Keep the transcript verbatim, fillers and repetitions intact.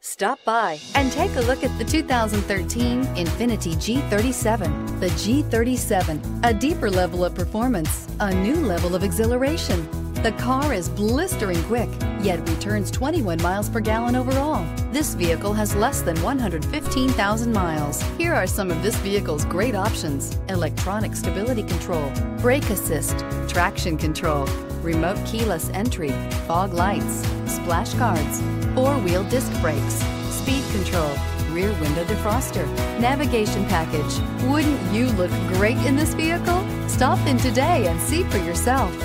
Stop by and take a look at the two thousand thirteen Infiniti G thirty-seven. The G thirty-seven, a deeper level of performance, a new level of exhilaration. The car is blistering quick, yet returns twenty-one miles per gallon overall. This vehicle has less than one hundred fifteen thousand miles. Here are some of this vehicle's great options: electronic stability control, brake assist, traction control, remote keyless entry, fog lights, splash guards, four-wheel disc brakes, speed control, rear window defroster, navigation package. Wouldn't you look great in this vehicle? Stop in today and see for yourself.